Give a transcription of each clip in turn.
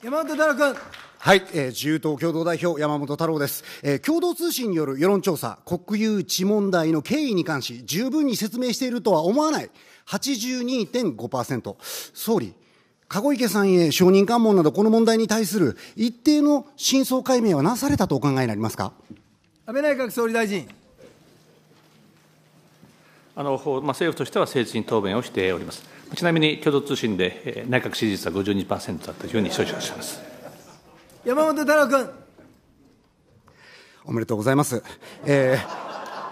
山本太郎君。はい、自由党共同代表、山本太郎です。共同通信による世論調査、国有地問題の経緯に関し、十分に説明しているとは思わない、82.5%。総理、籠池さんへ証人喚問など、この問題に対する一定の真相解明はなされたとお考えになりますか。安倍内閣総理大臣。政府としては誠実に答弁をしております。ちなみに共同通信で内閣支持率は 52% だったというふうに承知をしています。山本太郎君。おめでとうございます。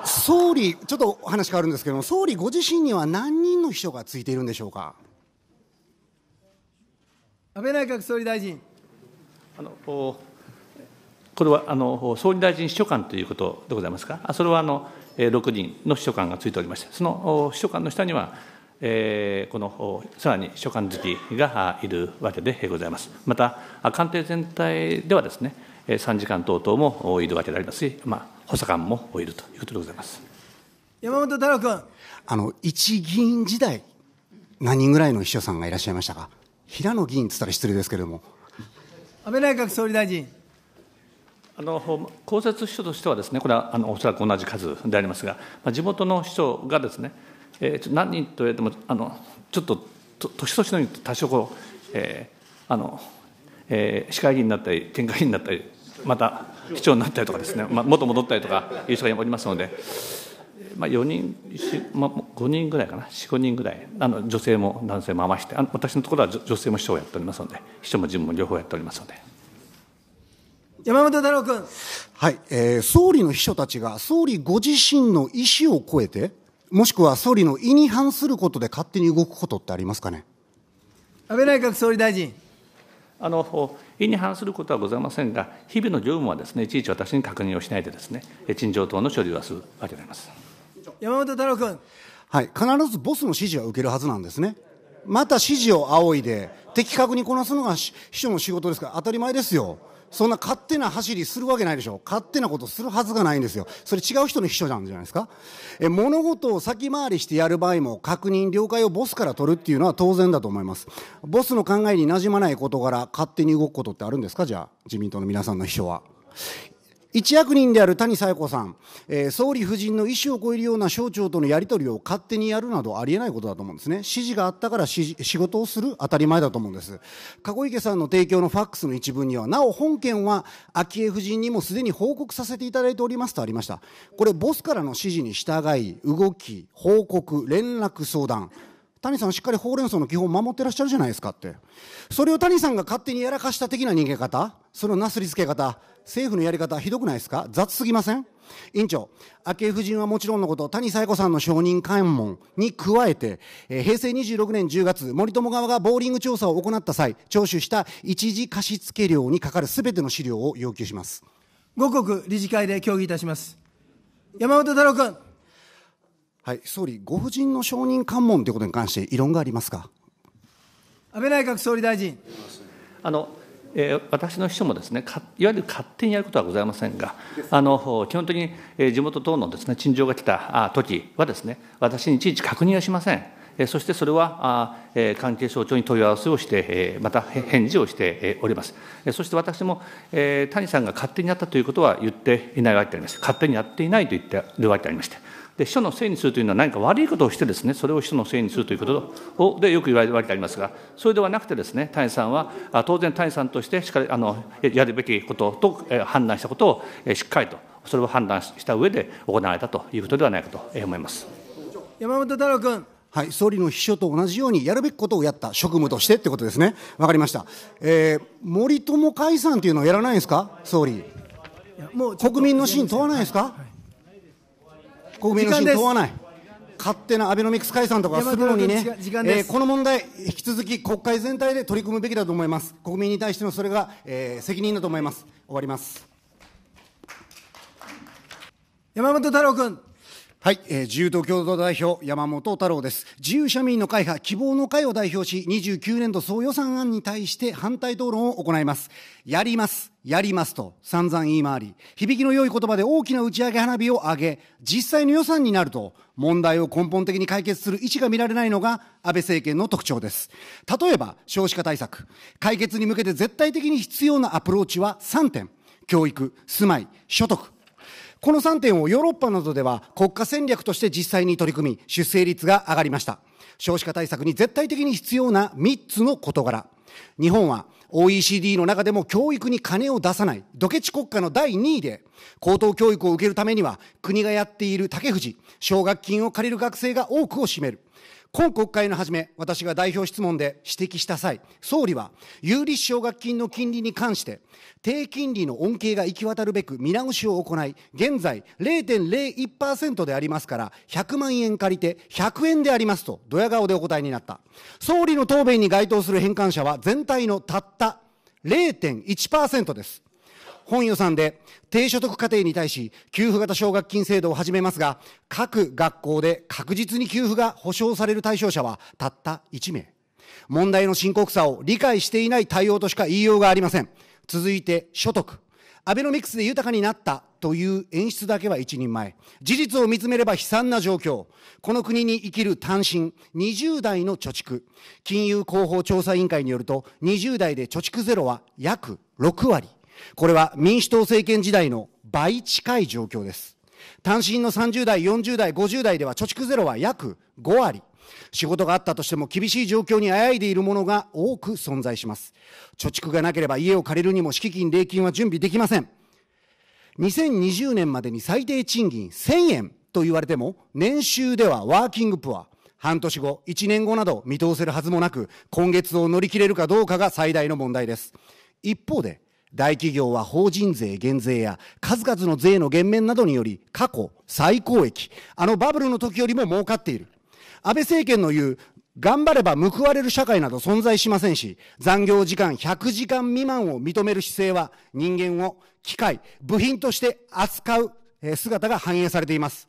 総理、ちょっとお話変わるんですけれども、総理ご自身には何人の秘書がついているんでしょうか。安倍内閣総理大臣。これは総理大臣秘書官ということでございますか。それは6人の秘書官がついておりまして、その秘書官の下には、このさらに秘書官付きがいるわけでございます。また、官邸全体ではですね、参事官等々もいるわけでありますし、補佐官もいるということでございます。山本太郎君。一議員時代、何人ぐらいの秘書さんがいらっしゃいましたか。平野議員って言ったら失礼ですけれども。安倍内閣総理大臣。公設秘書としてはですね、これはおそらく同じ数でありますが、地元の秘書がですね、何人と言われても、ちょっと年々のように多少こう、市会議員になったり、県会議員になったり、また市長になったりとかですね、元戻ったりとかいう人がおりますので、4人、5人ぐらいかな、4、5人ぐらい、女性も男性も合わせて、私のところは女性も秘書をやっておりますので、秘書も事務も両方やっておりますので。山本太郎君。はい、総理の秘書たちが総理ご自身の意思を超えて、もしくは総理の意に反することで勝手に動くことってありますかね。安倍内閣総理大臣。意に反することはございませんが、日々の業務はですね、いちいち私に確認をしないでですね、陳情等の処理はするわけであります。山本太郎君。はい、必ずボスの指示は受けるはずなんですね。また指示を仰いで、的確にこなすのが秘書の仕事ですから、当たり前ですよ。そんな勝手な走りするわけないでしょ。勝手なことするはずがないんですよ。それ違う人の秘書なんじゃないですか。物事を先回りしてやる場合も、確認了解をボスから取るっていうのは当然だと思います。ボスの考えに馴染まない事柄、勝手に動くことってあるんですか。じゃあ自民党の皆さんの秘書は一役人である谷小夜子さん、総理夫人の意思を超えるような省庁とのやり取りを勝手にやるなどありえないことだと思うんですね。指示があったから仕事をする、当たり前だと思うんです。籠池さんの提供のファックスの一文には、なお本件は昭恵夫人にもすでに報告させていただいておりますとありました。これボスからの指示に従い、動き、報告、連絡、相談。谷さんしっかりほうれん草の基本を守ってらっしゃるじゃないですかって。それを谷さんが勝手にやらかした的な逃げ方、そのなすりつけ方、政府のやり方ひどくないですか。雑すぎません。委員長、昭恵夫人はもちろんのこと、谷小夜子さんの証人喚問に加えて、平成26年10月、森友側がボーリング調査を行った際、徴収した一時貸付料にかかるすべての資料を要求します。後刻理事会で協議いたします。山本太郎君。はい、総理、ご夫人の証人喚問ということに関して、異論がありますか。安倍内閣総理大臣。私の秘書もですね、いわゆる勝手にやることはございませんが、基本的に地元等のですね、陳情が来たときはですね、私にいちいち確認はしません。そしてそれは関係省庁に問い合わせをして、また返事をしております。そして私も、谷さんが勝手にやったということは言っていないわけでありまして、勝手にやっていないと言っているわけでありまして。で、秘書のせいにするというのは、何か悪いことをしてですね、それを秘書のせいにするということでよく言われるわけでありますが、それではなくてですね、谷さんは当然谷さんとしてしっかりやるべきことと判断したことをしっかりと、それを判断した上で行われたということではないかと思います。山本太郎君。はい、総理の秘書と同じようにやるべきことをやった、職務としてということですね。わかりました。森友解散というのをやらないですか、総理。もう国民の信問わないですか。国民の信問わない、勝手なアベノミクス解散とかするのにね、この問題、引き続き国会全体で取り組むべきだと思います。国民に対してのそれが、責任だと思います。終わります。山本太郎君。はい、自由党共同代表、山本太郎です。自由社民の会派、希望の会を代表し、29年度総予算案に対して反対討論を行います。やります、やりますと散々言い回り、響きの良い言葉で大きな打ち上げ花火を上げ、実際の予算になると、問題を根本的に解決する意思が見られないのが安倍政権の特徴です。例えば、少子化対策。解決に向けて絶対的に必要なアプローチは3点。教育、住まい、所得。この3点をヨーロッパなどでは国家戦略として実際に取り組み、出生率が上がりました。少子化対策に絶対的に必要な3つの事柄。日本は OECD の中でも教育に金を出さない、ドケチ国家の第2位で、高等教育を受けるためには国がやっている竹藤、奨学金を借りる学生が多くを占める。今国会の初め、私が代表質問で指摘した際、総理は、有利子奨学金の金利に関して、低金利の恩恵が行き渡るべく見直しを行い、現在 0.01% でありますから、100万円借りて100円でありますと、ドヤ顔でお答えになった。総理の答弁に該当する返還者は、全体のたった 0.1% です。本予算で低所得家庭に対し給付型奨学金制度を始めますが、各学校で確実に給付が保障される対象者はたった1名。問題の深刻さを理解していない対応としか言いようがありません。続いて所得。アベノミクスで豊かになったという演出だけは一人前。事実を見つめれば悲惨な状況。この国に生きる単身、20代の貯蓄。金融広報調査委員会によると、20代で貯蓄ゼロは約6割。これは民主党政権時代の倍近い状況です。単身の30代、40代、50代では貯蓄ゼロは約5割。仕事があったとしても厳しい状況にあやいでいるものが多く存在します。貯蓄がなければ家を借りるにも敷金、礼金は準備できません。2020年までに最低賃金1000円と言われても、年収ではワーキングプア。半年後、1年後など見通せるはずもなく、今月を乗り切れるかどうかが最大の問題です。一方で、大企業は法人税減税や数々の税の減免などにより過去最高益、あのバブルの時よりも儲かっている。安倍政権の言う頑張れば報われる社会など存在しませんし、残業時間100時間未満を認める姿勢は人間を機械、部品として扱う姿が反映されています。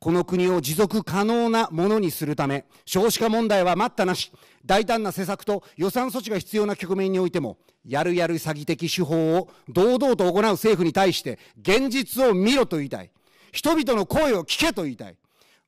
この国を持続可能なものにするため、少子化問題は待ったなし、大胆な施策と予算措置が必要な局面においても、やるやる詐欺的手法を堂々と行う政府に対して、現実を見ろと言いたい。人々の声を聞けと言いたい。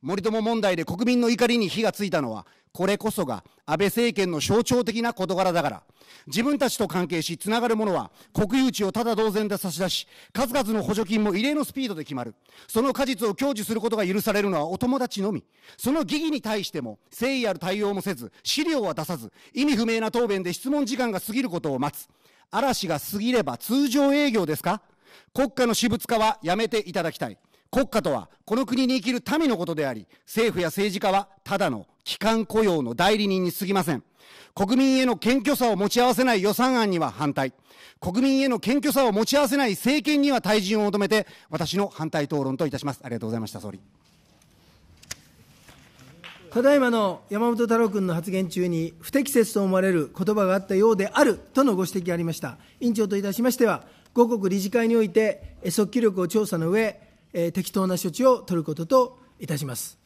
森友問題で国民の怒りに火がついたのは、これこそが安倍政権の象徴的な事柄だから。自分たちと関係し、つながる者は国有地をただ同然で差し出し、数々の補助金も異例のスピードで決まる。その果実を享受することが許されるのはお友達のみ。その疑義に対しても、誠意ある対応もせず、資料は出さず、意味不明な答弁で質問時間が過ぎることを待つ。嵐が過ぎれば通常営業ですか？国家の私物化はやめていただきたい。国家とはこの国に生きる民のことであり、政府や政治家はただの機関雇用の代理人に過ぎません。国民への謙虚さを持ち合わせない予算案には反対。国民への謙虚さを持ち合わせない政権には退陣を求めて、私の反対討論といたします。ありがとうございました、総理。ただいまの山本太郎君の発言中に、不適切と思われる言葉があったようであるとのご指摘がありました。委員長といたしましては、後刻理事会において、即帰力を調査の上、適当な処置を取ることといたします。